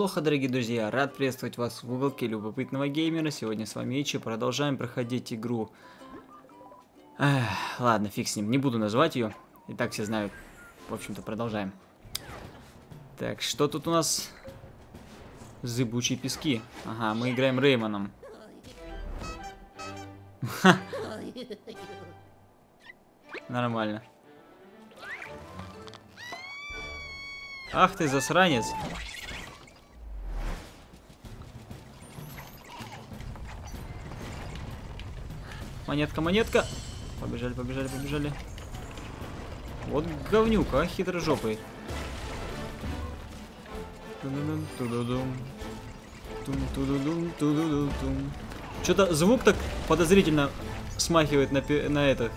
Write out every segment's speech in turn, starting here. Алоха, дорогие друзья, рад приветствовать вас в уголке любопытного геймера. Сегодня с вами Ичи, продолжаем проходить игру. Ладно, фиг с ним, не буду назвать ее, и так все знают. В общем-то, продолжаем. Так, что тут у нас? Зыбучие пески. Ага, мы играем Рэйманом. Нормально. Ах ты засранец. Монетка, монетка. Побежали, побежали, побежали. Вот говнюк, а, хитрожопый. Что-то звук так подозрительно смахивает на это.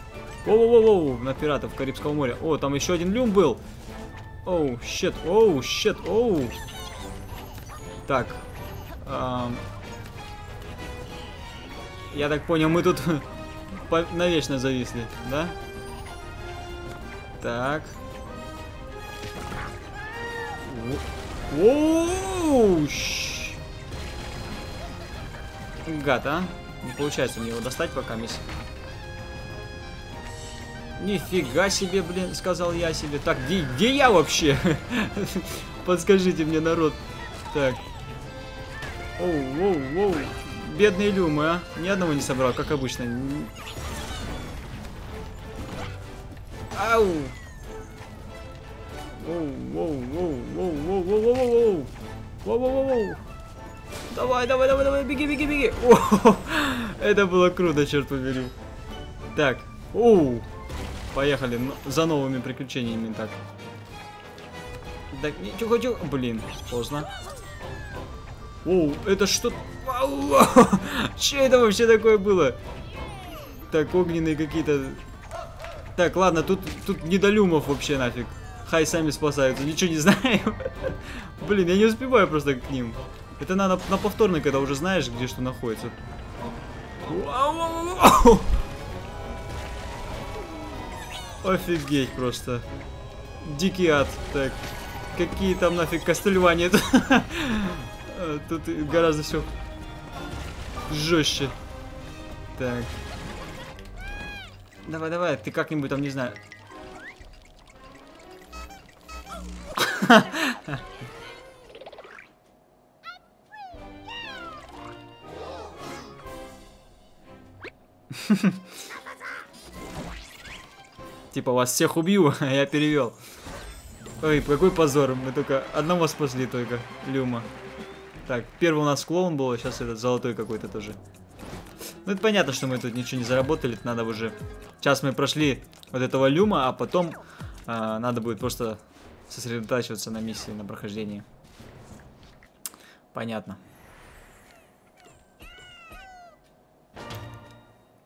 Воу-воу-воу, на пиратов Карибского моря. О, там еще один люм был. Оу, щет, оу, щет, оу. Так. Я так понял, мы тут навечно зависли, да? Так. Оу, гад, а? Не получается мне его достать пока, мисс. Нифига себе, блин, сказал я себе. Так, где я вообще? Подскажите мне, народ. Так. Оу, оу, оу. Бедные люмы, а. Ни одного не собрал, как обычно. Ау. Оу, оу, оу, оу, оу, оу, оу, оу, оу, оу. Давай, давай, давай, давай, беги, беги, беги. О, это было круто, черт побери. Так. Оу. Поехали за новыми приключениями. Так. Так, ничего, ничего. Блин, поздно. Оу, это что? Че это вообще такое было? Так, огненные какие-то. Так, ладно, тут не до люмов вообще нафиг. Хай сами спасаются, ничего не знаю. Блин, я не успеваю просто к ним. Это надо на повторный, когда уже знаешь, где что находится. Офигеть просто. Дикий ад. Так. Какие там нафиг кастельвания? Тут гораздо все жестче. Так. Давай, давай, ты как-нибудь там, не знаю. Типа, вас всех убью, а я перевел. Ой, какой позор, мы только одного спасли, только люма. Так, первый у нас клоун был, сейчас этот золотой какой-то тоже. Ну, это понятно, что мы тут ничего не заработали, это надо уже... Сейчас мы прошли вот этого люма, а потом надо будет просто сосредотачиваться на миссии, на прохождении. Понятно.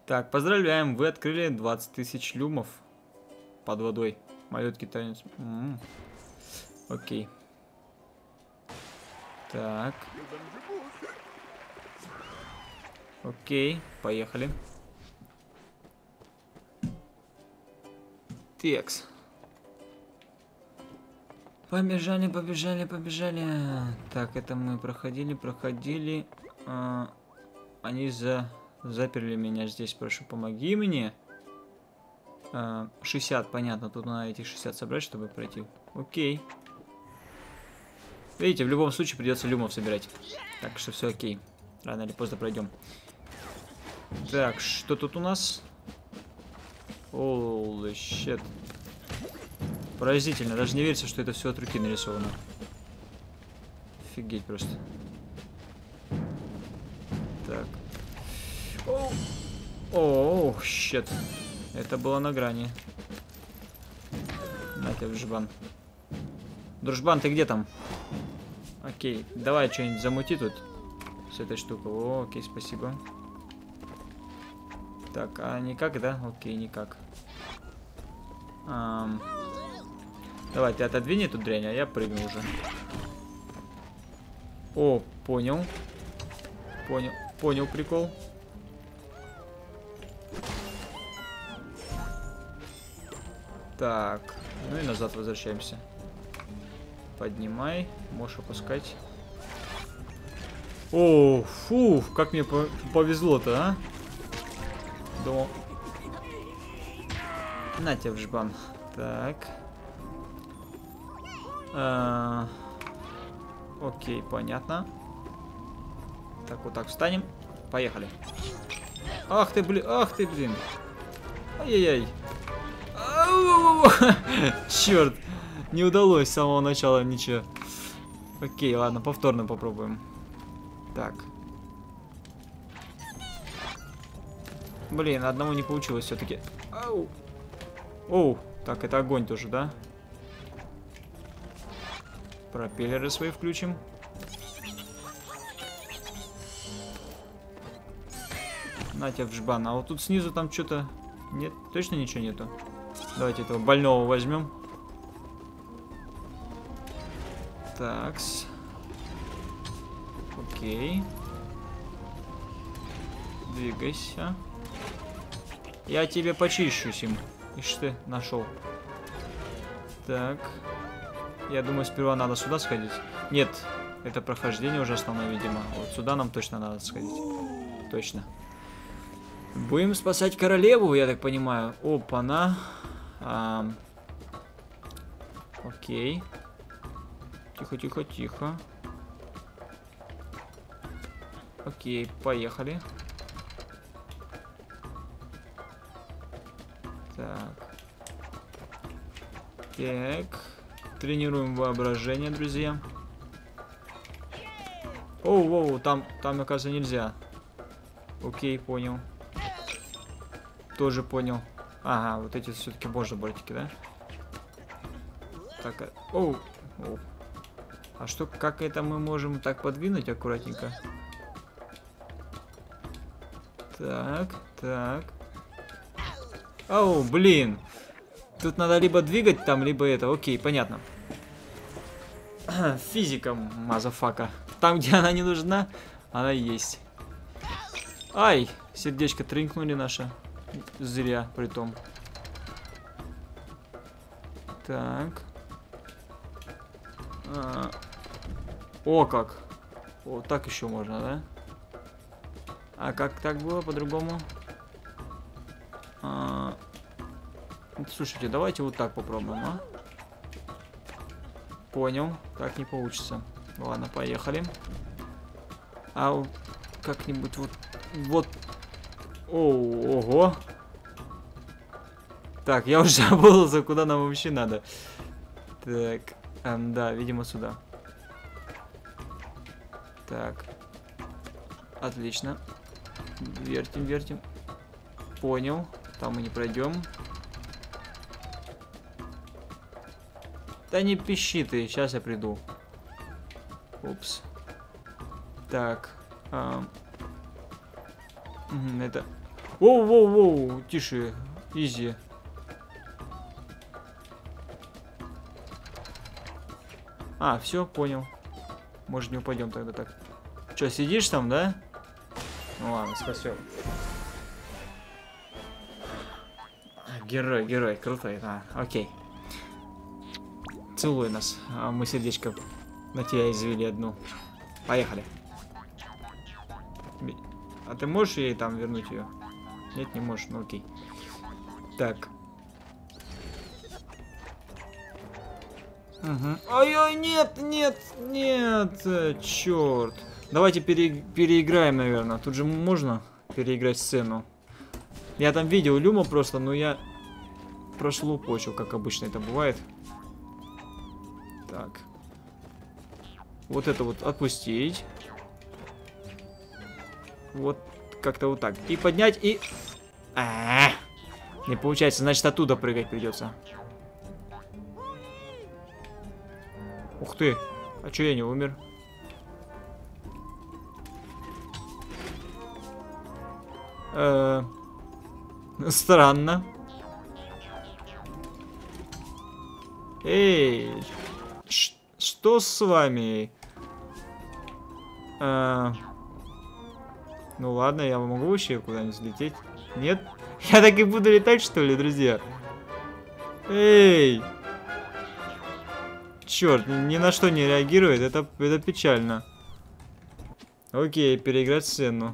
Так, поздравляем, вы открыли 20 тысяч люмов. Под водой. Малютки танец. Окей. Так. Окей, поехали. Текс. Побежали, побежали, побежали. Так, это мы проходили, проходили. Они заперли меня здесь, прошу, помоги мне. 60, понятно, тут надо этих 60 собрать, чтобы пройти. Окей. Видите, в любом случае придется люмов собирать. Так что все окей. Рано или поздно пройдем. Так, что тут у нас? Holy shit. Поразительно, даже не верится, что это все от руки нарисовано. Офигеть просто. Так. Оу, щит. Это было на грани. На тебя, дружбан. Дружбан, ты где там? Окей, давай что-нибудь замути тут. С этой штукой. О, окей, спасибо. Так, а никак, да? Окей, никак. Давай, ты отодвинь эту дрянь, а я прыгну уже. О, понял. Понял, понял прикол. Так, ну и назад возвращаемся. Поднимай, можешь опускать. О, фу, как мне повезло-то, а? Думал... На тебя в жбан. Так. Окей, понятно. Так, вот так встанем. Поехали. Ах ты, блин, ах ты, блин. Ай-яй-яй. Черт. Не удалось с самого начала ничего. Окей, ладно, повторно попробуем. Так. Блин, одному не получилось все-таки. Ау. Оу. Так, это огонь тоже, да? Пропеллеры свои включим. На тебя в жбан. А вот тут снизу там что-то... Нет, точно ничего нету. Давайте этого больного возьмем. Такс. Окей. Двигайся. Я тебе почищу, Сим. Ишь ты, нашел. Так. Я думаю, сперва надо сюда сходить. Нет, это прохождение уже основное, видимо. Вот сюда нам точно надо сходить. Точно. Будем спасать королеву, я так понимаю. Опа-на. Окей. Тихо-тихо-тихо. Окей, поехали. Так. Так. Тренируем воображение, друзья. Оу-оу, там, оказывается, нельзя. Окей, понял. Тоже понял. Ага, вот эти все-таки боже бортики, да? Так, оу, оу. А что, как это мы можем так подвинуть аккуратненько? Так, так. Оу, блин. Тут надо либо двигать там, либо это. Окей, понятно. Физика, мазафака. Там, где она не нужна, она есть. Ай, сердечко трынкнули наше. Зря, притом. Так. О, как. Вот так еще можно, да? А как так было по-другому? Слушайте, давайте вот так попробуем, а? Понял. Так не получится. Ладно, поехали. А вот как-нибудь вот... Вот... О, ого. Так, я уже забыл, за куда нам вообще надо. Так, да, видимо, сюда. Так. Отлично. Вертим, вертим. Понял. Там мы не пройдем. Да не пищи ты, сейчас я приду. Упс. Так. Это... Воу-воу-воу, тише, изи. А, все, понял. Может, не упадем тогда так. Че, сидишь там, да? Ну ладно, спасем. Герой, герой, крутой, да, окей. Целуй нас, а мы сердечко на тебя извели одну. Поехали. А ты можешь ей там вернуть ее? Нет, не можешь, ну окей. Так. Угу. Ой-ой, нет, нет, нет, черт. Давайте переиграем, наверное. Тут же можно переиграть сцену. Я там видел Люма просто, но я прошлупочил, как обычно это бывает. Так. Вот это вот отпустить. Вот как-то вот так. И поднять, и... А-а-а. Не получается, значит, оттуда прыгать придется. Ух ты. А чё я не умер? Странно. Эй. Что с вами? Ну ладно, я могу вообще куда-нибудь взлететь. Нет? Я так и буду летать, что ли, друзья? Эй! Черт, ни на что не реагирует. Это печально. Окей, переиграть сцену.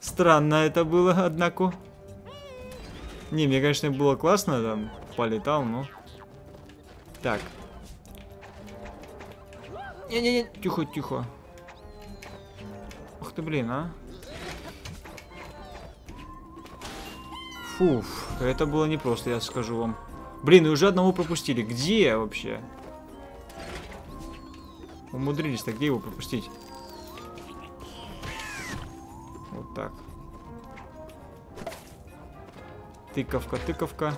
Странно это было, однако. Не, мне, конечно, было классно, там, полетал, но... Так. Не-не-не, тихо-тихо. Ух ты, блин, а. Фуф, это было непросто, я скажу вам. Блин, и уже одного пропустили. Где вообще? Умудрились-то, где его пропустить? Вот так. Тыковка, тыковка.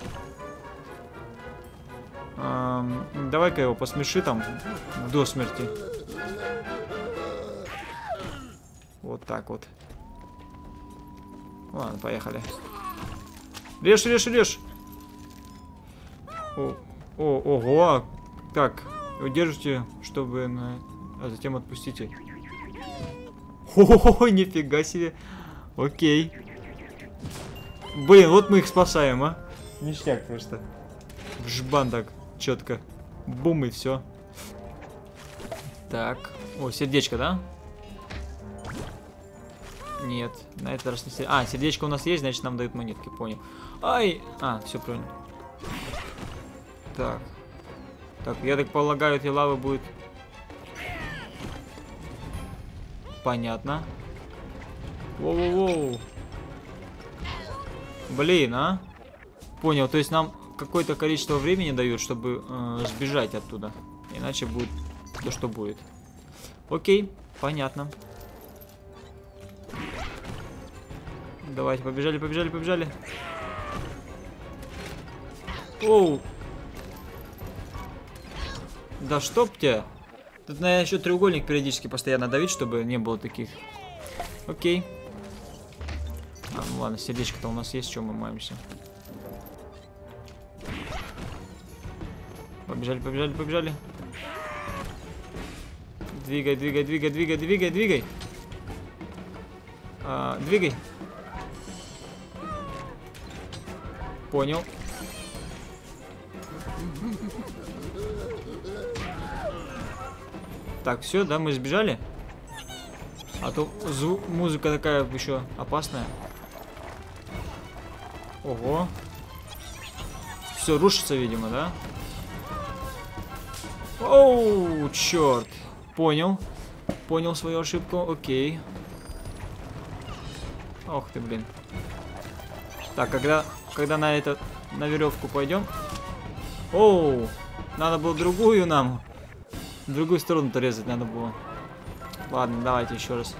Давай-ка его посмеши там до смерти. Вот так вот. Ладно, поехали. Режь, режь, режь. Ого. Так, удержите, чтобы... А затем отпустите. О, нифига себе. Окей. Блин, вот мы их спасаем, а. Ништяк просто. В жбан так, четко. Бум и все. Так. О, сердечко, да? Нет, на этот раз не сердечко. А, сердечко у нас есть, значит нам дают монетки, понял. Ай! А, все понял. Так. Так, я так полагаю, этой лавы будет... Понятно. Воу-воу-воу. Блин, а? Понял, то есть нам какое-то количество времени дают, чтобы сбежать оттуда. Иначе будет то, что будет. Окей, понятно. Давайте, побежали, побежали, побежали. Оу. Да чтоб тебя. Тут, наверное, еще треугольник периодически постоянно давить, чтобы не было таких. Окей. А, ну ладно, сердечко-то у нас есть, чем мы маемся. Побежали, побежали, побежали. Двигай, двигай, двигай, двигай, двигай, двигай. Двигай. Понял. Так, все, да, мы сбежали. А то музыка такая еще опасная. Ого. Все рушится, видимо, да? Оу, черт. Понял. Понял свою ошибку. Окей. Ох ты, блин. Так, когда на веревку пойдем. Оу! Надо было другую нам. Другую сторону-то резать надо было. Ладно, давайте еще раз.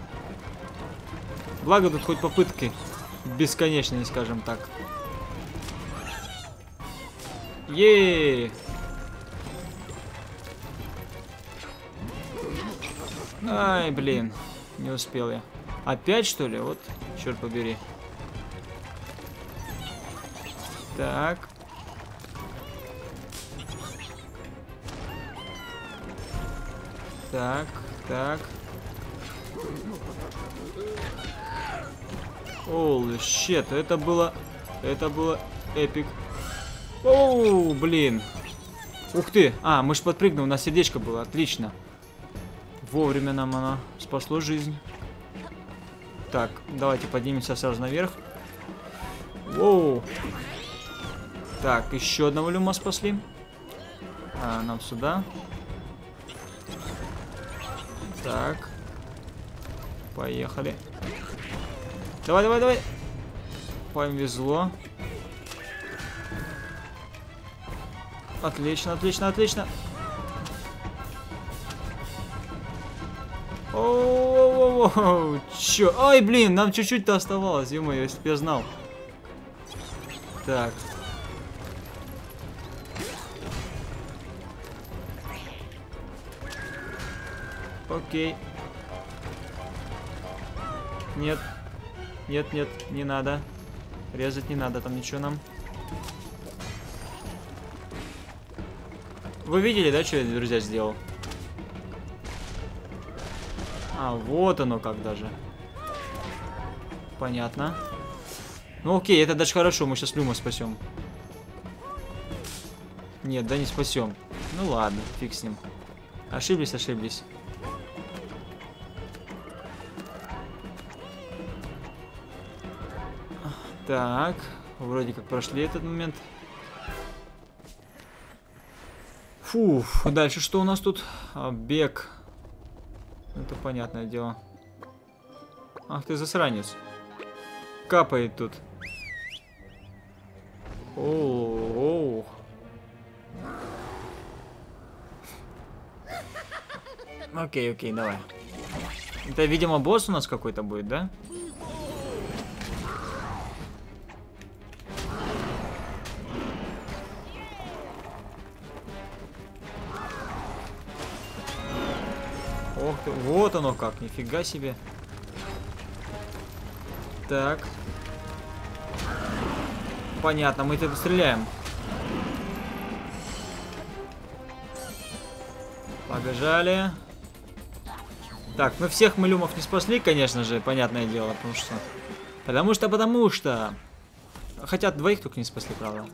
Благо тут хоть попытки бесконечные, скажем так. Еее! Ай, блин. Не успел я. Опять, что ли? Вот, черт побери. Так. Так, так. Holy shit, это было эпик. Оу, блин. Ух ты. А, мы ж подпрыгнули, у нас сердечко было, отлично. Вовремя нам оно спасло жизнь. Так, давайте поднимемся сразу наверх. Воу. Так, еще одного люма спасли. А, нам сюда. Так. Поехали. Давай, давай, давай. Повезло. Отлично, отлично, отлично. О-о-о-о-о-о. Чё? Ай, блин, нам чуть-чуть-то оставалось, ё-моё, если бы я знал. Так. Окей. Нет. Нет, нет, не надо. Резать не надо, там ничего нам. Вы видели, да, что я, друзья, сделал? А, вот оно как даже. Понятно. Ну окей, это даже хорошо, мы сейчас люма спасем. Нет, да не спасем. Ну ладно, фиг с ним. Ошиблись, ошиблись. Так, вроде как прошли этот момент. Фуф, дальше что у нас тут? Бег. Это понятное дело. Ах ты засранец. Капает тут. Оу. Окей, давай. Это, видимо, босс у нас какой-то будет, да? Ох ты, вот оно как, нифига себе. Так. Понятно, мы тут стреляем. Побежали. Так, ну всех мы люмов не спасли, конечно же, понятное дело, потому что... Хотя двоих только не спасли, правда.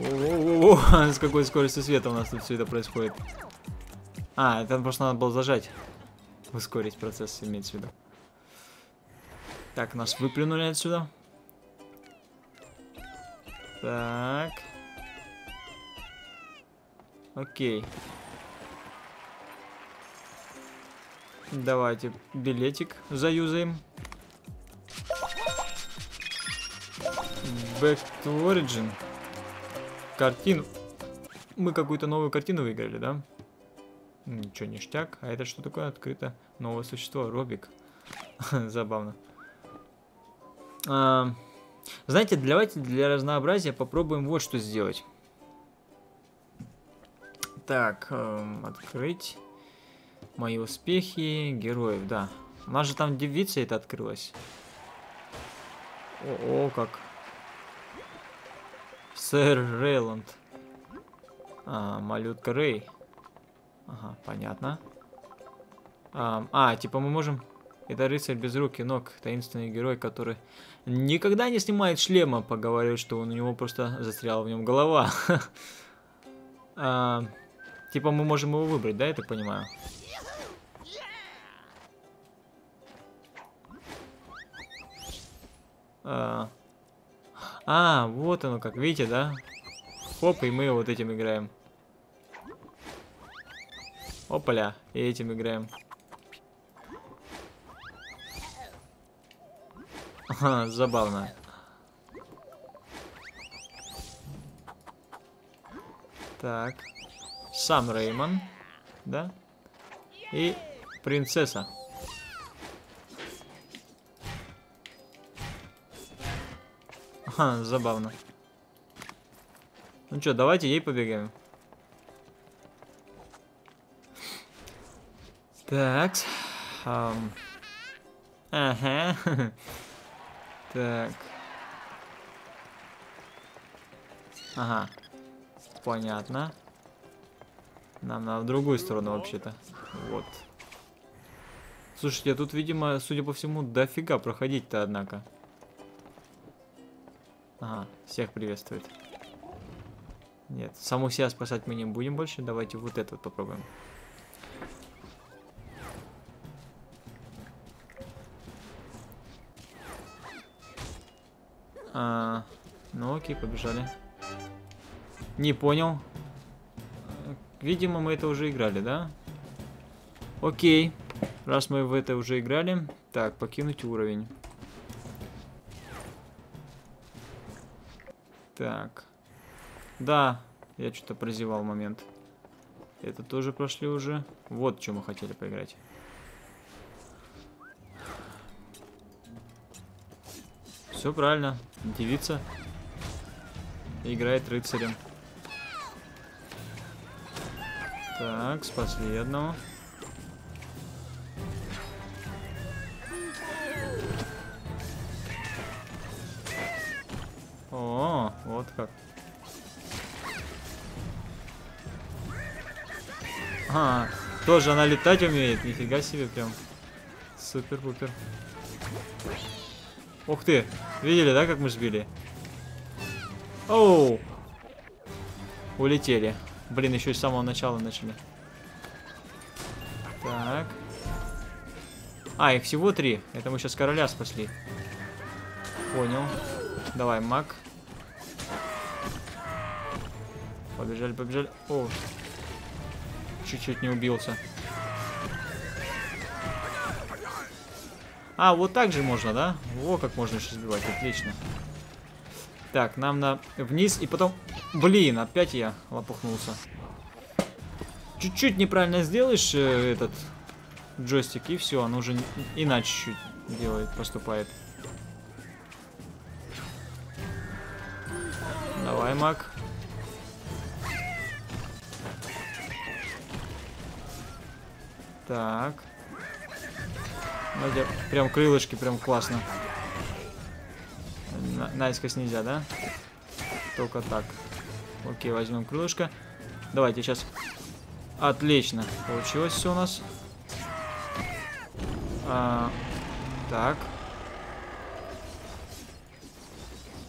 О-о-о-о, с какой скоростью света у нас тут все это происходит. А, это просто надо было зажать. Ускорить процесс, имеется в виду. Так, нас выплюнули отсюда. Так. Окей. Давайте билетик заюзаем. Back to Origin. Картину. Мы какую-то новую картину выиграли, да? Ничего, ништяк. А это что такое? Открыто новое существо. Робик. Забавно. Знаете, давайте для разнообразия попробуем вот что сделать. Так, открыть. Мои успехи героев, да. У нас же там девица это открылась. О, как. Сэр Рейланд. А, малютка Рэй. Ага, понятно. Типа мы можем... Это рыцарь без рук и ног, таинственный герой, который никогда не снимает шлема, поговорил, что у него просто застряла в нем голова. Типа мы можем его выбрать, да, я так понимаю? Вот оно как, видите, да? Хоп, и мы вот этим играем. Опаля, и этим играем. Ага, забавно. Так. Сам Рэйман, да? И принцесса. Ага, забавно. Ну что, давайте ей побегаем. Так. Ага. Так. Ага. Понятно. Нам надо в другую сторону вообще-то. Вот. Слушайте, тут, видимо, судя по всему, дофига проходить-то, однако. Ага, всех приветствует. Нет, саму себя спасать мы не будем больше. Давайте вот это вот попробуем. Ну окей, побежали. Не понял. Видимо, мы это уже играли, да? Окей. Раз мы в это уже играли. Так, покинуть уровень. Так. Да, я что-то прозевал момент. Это тоже прошли уже. Вот в чем мы хотели поиграть. Все правильно. Девица играет рыцарем. Так, спасли одного. О, вот как. А, тоже она летать умеет. Нифига себе прям. Супер-пупер. Ух ты, видели, да, как мы сбили? Оу! Улетели. Блин, еще и с самого начала начали. Так. А, их всего 3. Это мы сейчас короля спасли. Понял. Давай, маг. Побежали, побежали. О, чуть-чуть не убился. А, вот так же можно, да? Во, как можно еще сбивать, отлично. Так, нам на вниз и потом... Блин, опять я лопухнулся. Чуть-чуть неправильно сделаешь этот джойстик, и все, он уже иначе чуть-чуть делает, поступает. Давай, маг. Так. Прям крылышки, прям классно. Наискось нельзя, да? Только так. Окей, возьмем крылышко. Давайте сейчас. Отлично. Получилось все у нас. Так.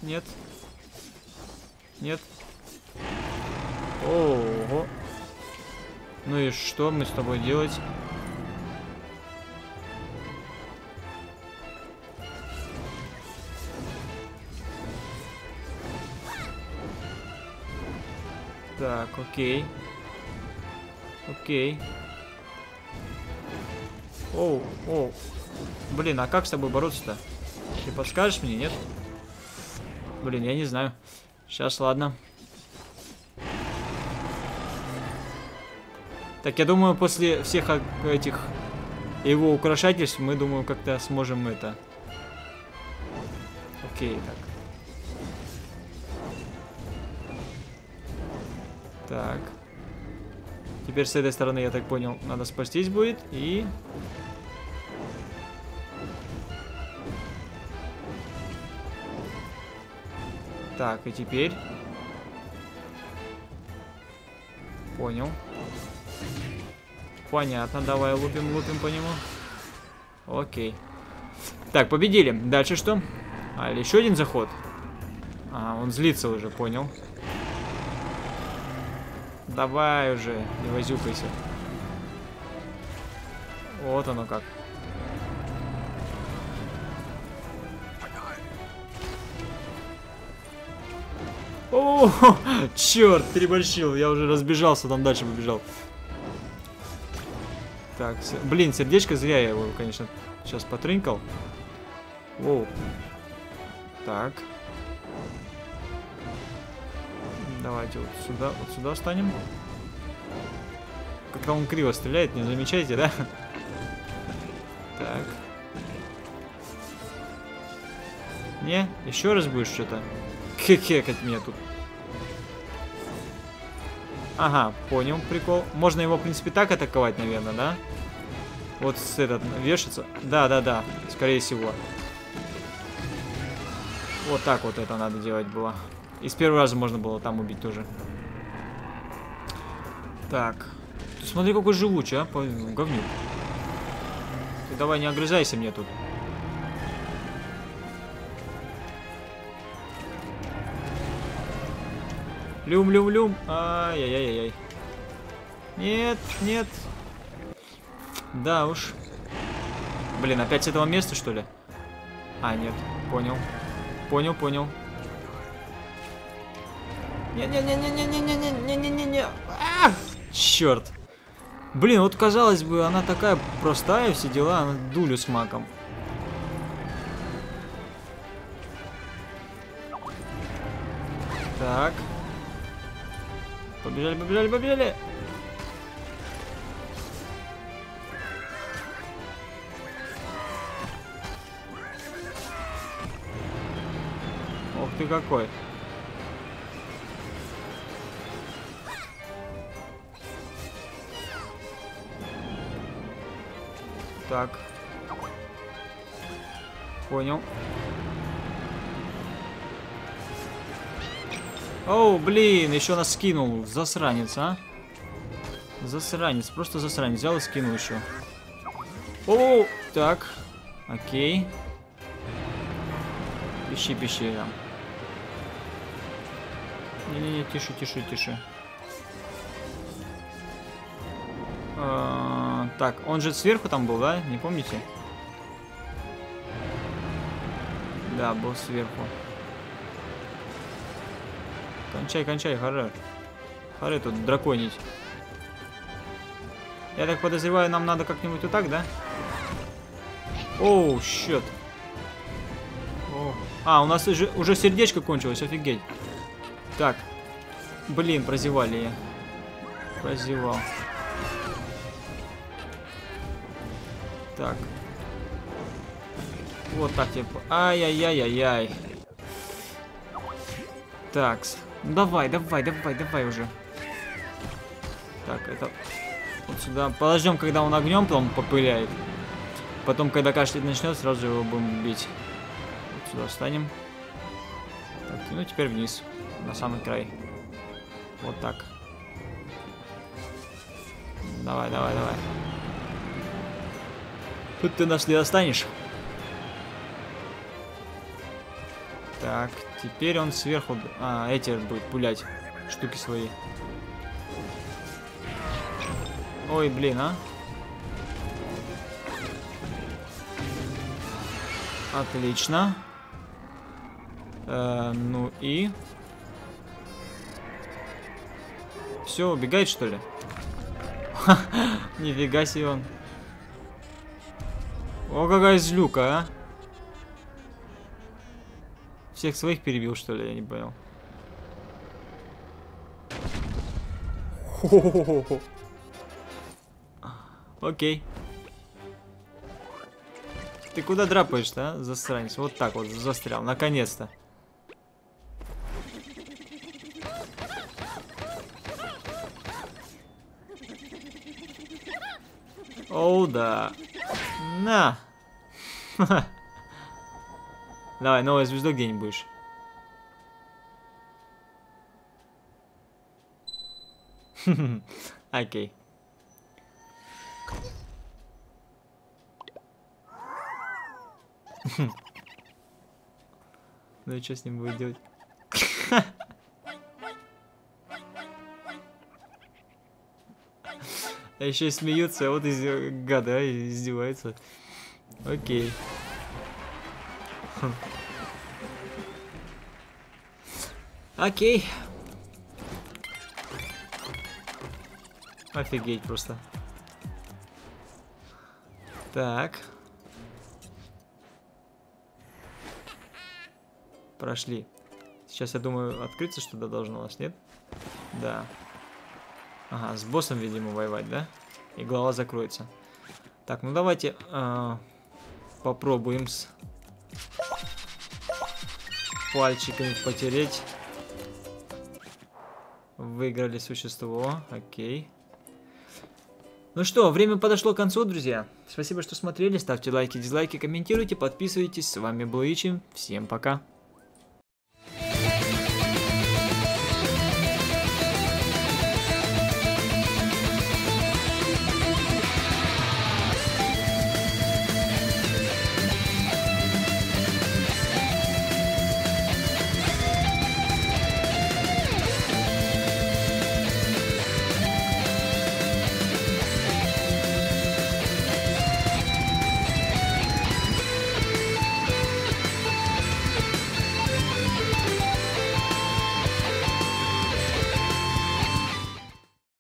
Нет. Нет. Ого. Ну и что мы с тобой делать? Так, окей. Окей. Оу, оу. Блин, а как с тобой бороться-то? Ты подскажешь мне, нет? Блин, я не знаю. Сейчас, ладно. Так, я думаю, после всех этих его украшательств мы, думаю, как-то сможем это. Окей, так. Так. Теперь с этой стороны, я так понял, надо спастись будет. И... Так, и теперь... Понял. Понятно, давай лупим, лупим по нему. Окей. Так, победили. Дальше что? А, или еще один заход? А, он злится уже, понял. Давай уже, не возюкайся. Вот оно как. О, черт, переборщил. Я уже разбежался, там дальше побежал. Так, блин, сердечко зря я его, конечно, сейчас потрынькал. Воу. Так. Давайте вот сюда встанем. Когда он криво стреляет, не замечаете, да? Так. Не, еще раз будешь что-то хекать меня тут. Ага, понял, прикол. Можно его, в принципе, так атаковать, наверное, да? Вот с этот вешается. Да, скорее всего. Вот так вот это надо делать было. И с первого раза можно было там убить тоже. Так. Смотри, какой живучий, а? Говнюк. Ты давай не огрызайся мне тут. Люм-люм-люм. Ай-яй-яй-яй. Нет, нет. Да уж. Блин, опять с этого места, что ли? А, нет. Понял. Понял, понял. Не-не-не-не-не-не-не-не-не-не-не-не. Ах! Черт. Блин, вот казалось бы, она такая простая, все дела, она дулю с маком. Так. Побежали, побежали, побежали. Ох ты какой. Так. Понял. Оу, блин, еще нас скинул. Засранец, а? Засранец, просто засранец. Взял и скинул еще. Оу, так. Окей. Пищи, пищи. Не-не-не, тише, тише, тише. Так, он же сверху там был, да? Не помните? Да, босс сверху. Кончай, кончай, хорош. Хорош тут драконить. Я так подозреваю, нам надо как-нибудь вот так, да? Оу, щет. А, у нас уже сердечко кончилось, офигеть. Так. Блин, прозевали я. Прозевал. Так. Вот так типа. Ай-яй-яй-яй-яй. Так. Ну давай, давай, давай, давай уже. Так, это... Вот сюда. Подождем, когда он огнем потом попыляет. Потом, когда кашлять начнет, сразу его будем бить. Вот сюда встанем. Так, ну теперь вниз. На самый край. Вот так. Давай, давай, давай. Тут ты нас не достанешь. Так, теперь он сверху... А, эти будут пулять. Штуки свои. Ой, блин, а. Отлично. Ну и... Все, убегает, что ли? Нифига себе он. О, какая злюка, а. Всех своих перебил, что ли? Я не понял. Хо-хо-хо-хо. Окей. Ты куда драпаешь-то, а? Засранец. Вот так вот застрял. Наконец-то. Оу, да. На. Давай, новая звезда где-нибудь будешь. Окей. Ну и что с ним будет делать? А еще и смеются, а вот гада издевается. Окей. Окей. Офигеть просто. Так. Прошли. Сейчас, я думаю, открыться что-то должно у нас, нет? Да. Ага, с боссом, видимо, воевать, да? И голова закроется. Так, ну давайте попробуем с пальчиками потереть. Выиграли существо. Окей. Ну что, время подошло к концу, друзья. Спасибо, что смотрели. Ставьте лайки, дизлайки, комментируйте, подписывайтесь. С вами был Ичи. Всем пока.